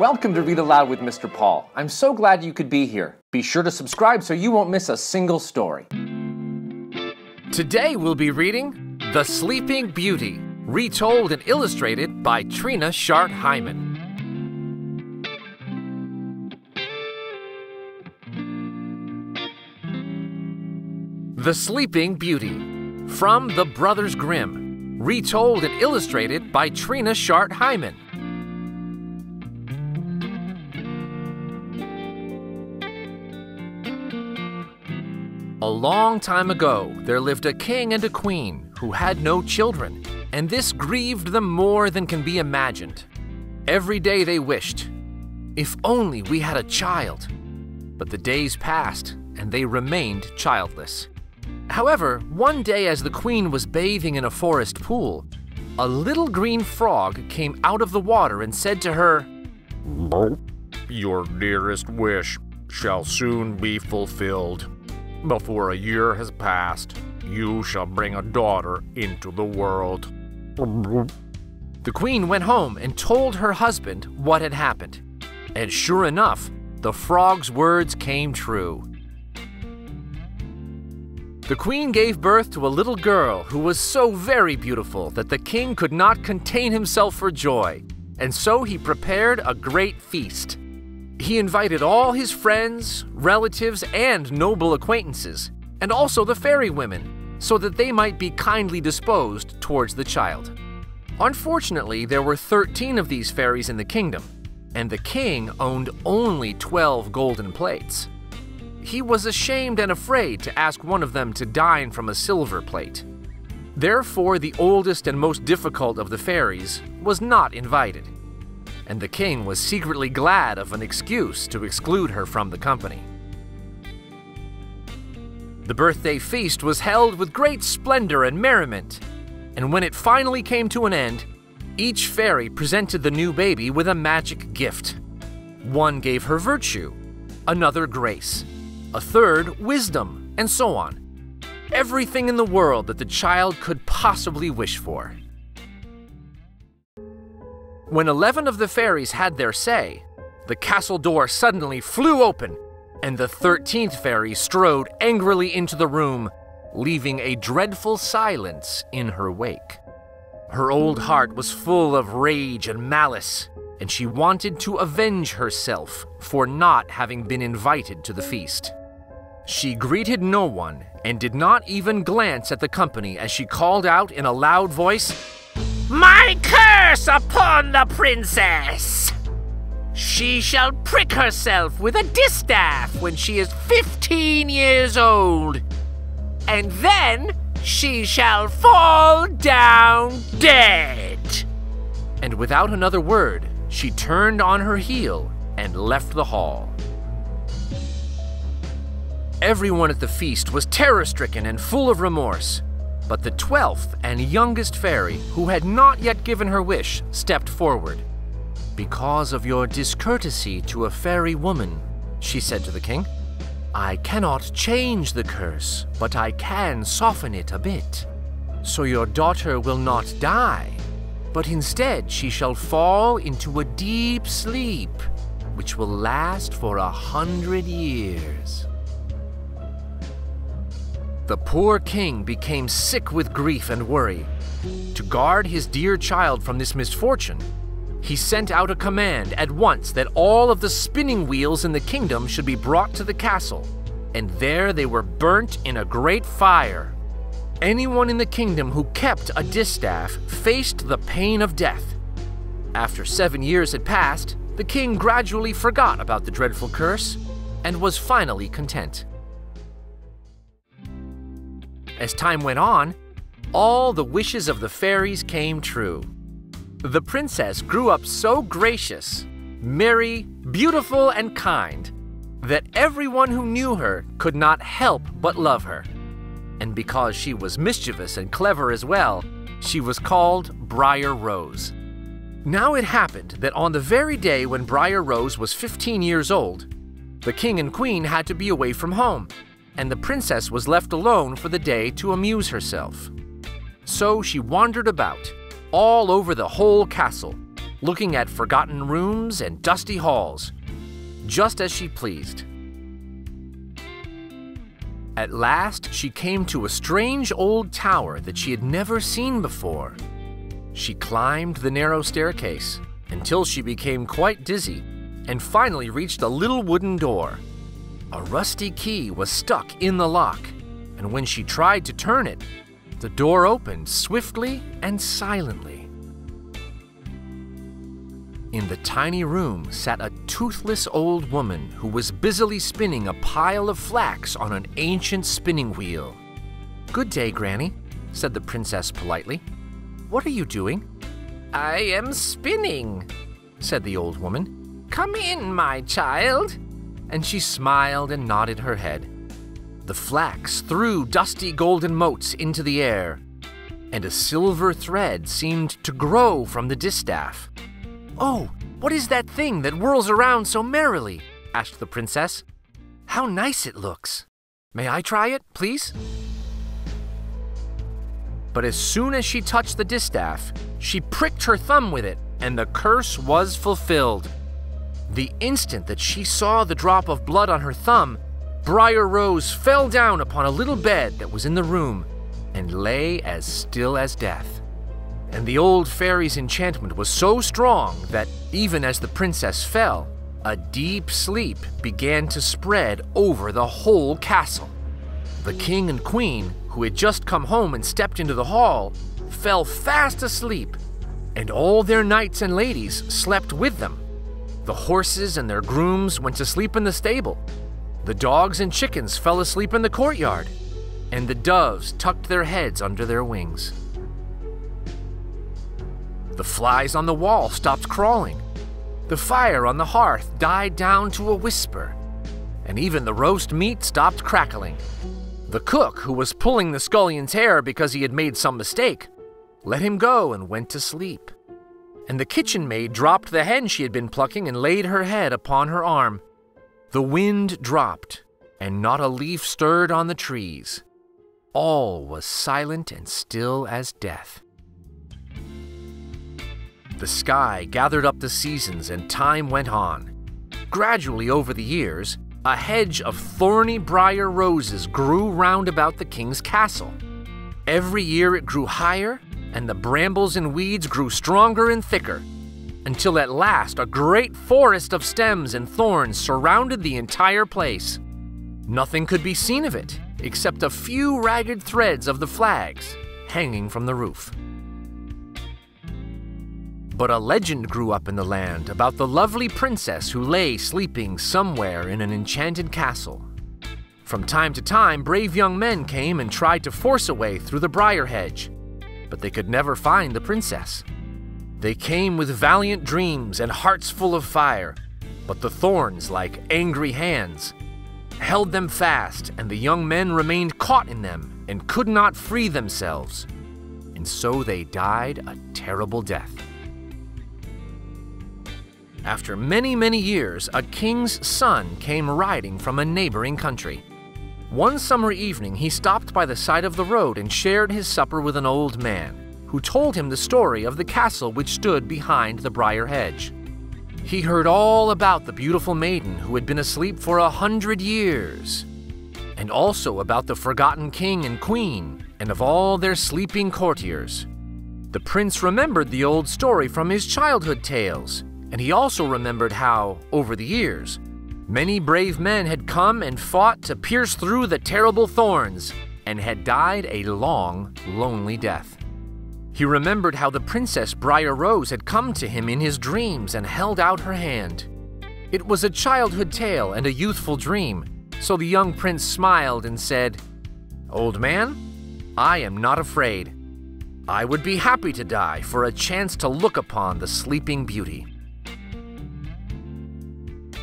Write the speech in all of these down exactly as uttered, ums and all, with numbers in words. Welcome to Read Aloud with Mister Paul. I'm so glad you could be here. Be sure to subscribe so you won't miss a single story. Today we'll be reading The Sleeping Beauty, retold and illustrated by Trina Schart Hyman. The Sleeping Beauty, from the Brothers Grimm, retold and illustrated by Trina Schart Hyman. A long time ago, there lived a king and a queen who had no children, and this grieved them more than can be imagined. Every day they wished, if only we had a child. But the days passed, and they remained childless. However, one day as the queen was bathing in a forest pool, a little green frog came out of the water and said to her, "Your dearest wish shall soon be fulfilled. Before a year has passed, you shall bring a daughter into the world." The queen went home and told her husband what had happened. And sure enough, the frog's words came true. The queen gave birth to a little girl who was so very beautiful that the king could not contain himself for joy, and so he prepared a great feast. He invited all his friends, relatives, and noble acquaintances, and also the fairy women, so that they might be kindly disposed towards the child. Unfortunately, there were thirteen of these fairies in the kingdom, and the king owned only twelve golden plates. He was ashamed and afraid to ask one of them to dine from a silver plate. Therefore, the oldest and most difficult of the fairies was not invited, and the king was secretly glad of an excuse to exclude her from the company. The birthday feast was held with great splendor and merriment, and when it finally came to an end, each fairy presented the new baby with a magic gift. One gave her virtue, another grace, a third wisdom, and so on. Everything in the world that the child could possibly wish for. When eleven of the fairies had their say, the castle door suddenly flew open, and the thirteenth fairy strode angrily into the room, leaving a dreadful silence in her wake. Her old heart was full of rage and malice, and she wanted to avenge herself for not having been invited to the feast. She greeted no one and did not even glance at the company as she called out in a loud voice, "My curse upon the princess! She shall prick herself with a distaff when she is fifteen years old, and then she shall fall down dead." And without another word, she turned on her heel and left the hall. Everyone at the feast was terror-stricken and full of remorse, but the twelfth and youngest fairy, who had not yet given her wish, stepped forward. "Because of your discourtesy to a fairy woman," she said to the king, "I cannot change the curse, but I can soften it a bit. So your daughter will not die, but instead she shall fall into a deep sleep, which will last for a hundred years." The poor king became sick with grief and worry. To guard his dear child from this misfortune, he sent out a command at once that all of the spinning wheels in the kingdom should be brought to the castle, and there they were burnt in a great fire. Anyone in the kingdom who kept a distaff faced the pain of death. After seven years had passed, the king gradually forgot about the dreadful curse and was finally content. As time went on, all the wishes of the fairies came true. The princess grew up so gracious, merry, beautiful, and kind that everyone who knew her could not help but love her. And because she was mischievous and clever as well, she was called Briar Rose. Now it happened that on the very day when Briar Rose was fifteen years old, the king and queen had to be away from home, and the princess was left alone for the day to amuse herself. So she wandered about, all over the whole castle, looking at forgotten rooms and dusty halls, just as she pleased. At last, she came to a strange old tower that she had never seen before. She climbed the narrow staircase until she became quite dizzy and finally reached a little wooden door. A rusty key was stuck in the lock, and when she tried to turn it, the door opened swiftly and silently. In the tiny room sat a toothless old woman who was busily spinning a pile of flax on an ancient spinning wheel. "Good day, Granny," said the princess politely. "What are you doing?" "I am spinning," said the old woman. "Come in, my child." And she smiled and nodded her head. The flax threw dusty golden motes into the air, and a silver thread seemed to grow from the distaff. "Oh, what is that thing that whirls around so merrily?" asked the princess. "How nice it looks. May I try it, please?" But as soon as she touched the distaff, she pricked her thumb with it, and the curse was fulfilled. The instant that she saw the drop of blood on her thumb, Briar Rose fell down upon a little bed that was in the room and lay as still as death. And the old fairy's enchantment was so strong that, even as the princess fell, a deep sleep began to spread over the whole castle. The king and queen, who had just come home and stepped into the hall, fell fast asleep, and all their knights and ladies slept with them. The horses and their grooms went to sleep in the stable. The dogs and chickens fell asleep in the courtyard, and the doves tucked their heads under their wings. The flies on the wall stopped crawling. The fire on the hearth died down to a whisper, and even the roast meat stopped crackling. The cook, who was pulling the scullion's hair because he had made some mistake, let him go and went to sleep. And the kitchen maid dropped the hen she had been plucking and laid her head upon her arm. The wind dropped, and not a leaf stirred on the trees. All was silent and still as death. The sky gathered up the seasons, and time went on. Gradually over the years, a hedge of thorny briar roses grew round about the king's castle. Every year it grew higher, and the brambles and weeds grew stronger and thicker, until at last a great forest of stems and thorns surrounded the entire place. Nothing could be seen of it, except a few ragged threads of the flags hanging from the roof. But a legend grew up in the land about the lovely princess who lay sleeping somewhere in an enchanted castle. From time to time, brave young men came and tried to force a way through the briar hedge, but they could never find the princess. They came with valiant dreams and hearts full of fire, but the thorns, like angry hands, held them fast, and the young men remained caught in them and could not free themselves, and so they died a terrible death. After many, many years, a king's son came riding from a neighboring country. One summer evening, he stopped by the side of the road and shared his supper with an old man, who told him the story of the castle which stood behind the briar hedge. He heard all about the beautiful maiden who had been asleep for a hundred years, and also about the forgotten king and queen, and of all their sleeping courtiers. The prince remembered the old story from his childhood tales, and he also remembered how, over the years, many brave men had come and fought to pierce through the terrible thorns and had died a long, lonely death. He remembered how the princess Briar Rose had come to him in his dreams and held out her hand. It was a childhood tale and a youthful dream, so the young prince smiled and said, "Old man, I am not afraid. I would be happy to die for a chance to look upon the sleeping beauty."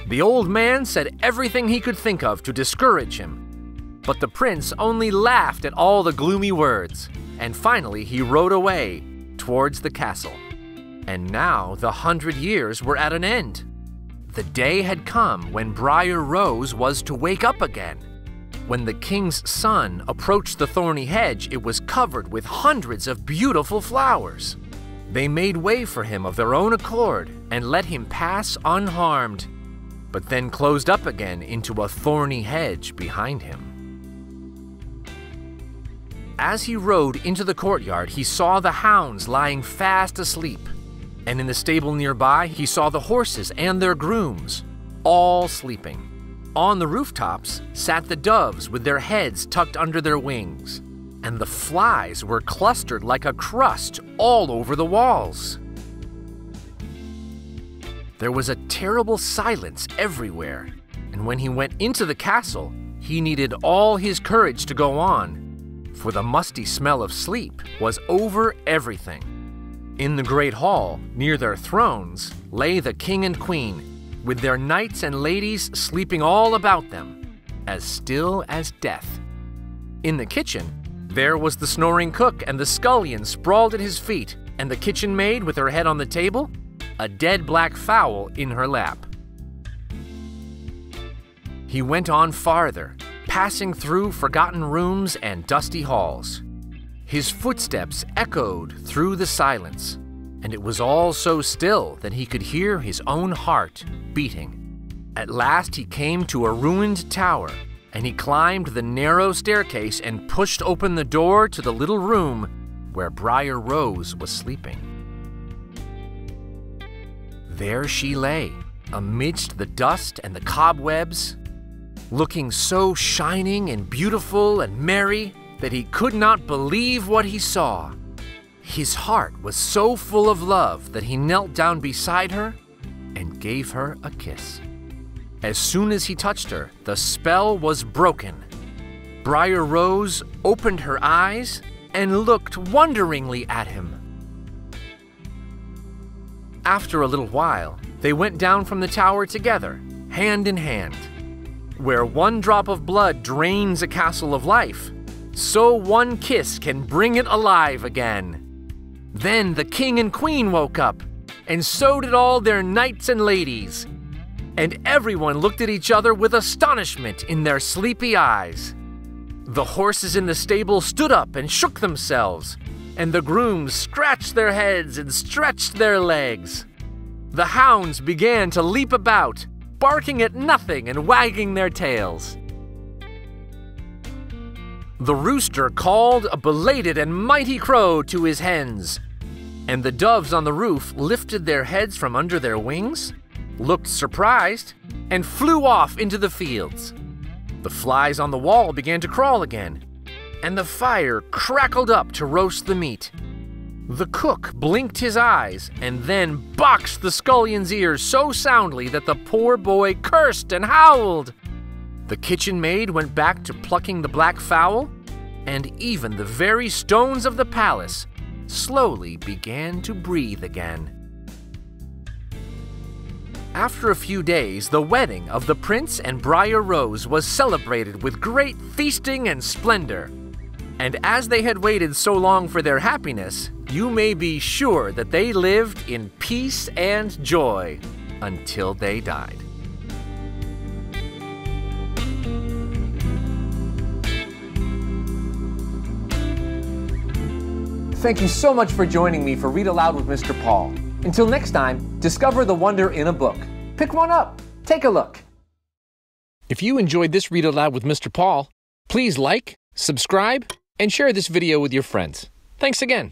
The old man said everything he could think of to discourage him, but the prince only laughed at all the gloomy words, and finally he rode away towards the castle. And now the hundred years were at an end. The day had come when Briar Rose was to wake up again. When the king's son approached the thorny hedge, it was covered with hundreds of beautiful flowers. They made way for him of their own accord and let him pass unharmed, but then closed up again into a thorny hedge behind him. As he rode into the courtyard, he saw the hounds lying fast asleep, and in the stable nearby, he saw the horses and their grooms, all sleeping. On the rooftops sat the doves with their heads tucked under their wings, and the flies were clustered like a crust all over the walls. There was a terrible silence everywhere, and when he went into the castle, he needed all his courage to go on, for the musty smell of sleep was over everything. In the great hall, near their thrones, lay the king and queen, with their knights and ladies sleeping all about them, as still as death. In the kitchen, there was the snoring cook and the scullion sprawled at his feet, and the kitchen maid with her head on the table, a dead black fowl in her lap. He went on farther, passing through forgotten rooms and dusty halls. His footsteps echoed through the silence, and it was all so still that he could hear his own heart beating. At last he came to a ruined tower, and he climbed the narrow staircase and pushed open the door to the little room where Briar Rose was sleeping. There she lay, amidst the dust and the cobwebs, looking so shining and beautiful and merry that he could not believe what he saw. His heart was so full of love that he knelt down beside her and gave her a kiss. As soon as he touched her, the spell was broken. Briar Rose opened her eyes and looked wonderingly at him. After a little while, they went down from the tower together, hand in hand. Where one drop of blood drains a castle of life, so one kiss can bring it alive again. Then the king and queen woke up, and so did all their knights and ladies. And everyone looked at each other with astonishment in their sleepy eyes. The horses in the stable stood up and shook themselves, and the grooms scratched their heads and stretched their legs. The hounds began to leap about, barking at nothing and wagging their tails. The rooster called a belated and mighty crow to his hens, and the doves on the roof lifted their heads from under their wings, looked surprised, and flew off into the fields. The flies on the wall began to crawl again, and the fire crackled up to roast the meat. The cook blinked his eyes and then boxed the scullion's ears so soundly that the poor boy cursed and howled. The kitchen maid went back to plucking the black fowl, and even the very stones of the palace slowly began to breathe again. After a few days, the wedding of the prince and Briar Rose was celebrated with great feasting and splendor. And as they had waited so long for their happiness, you may be sure that they lived in peace and joy until they died. Thank you so much for joining me for Read Aloud with Mister Paul. Until next time, discover the wonder in a book. Pick one up. Take a look. If you enjoyed this Read Aloud with Mister Paul, please like, subscribe, and share this video with your friends. Thanks again.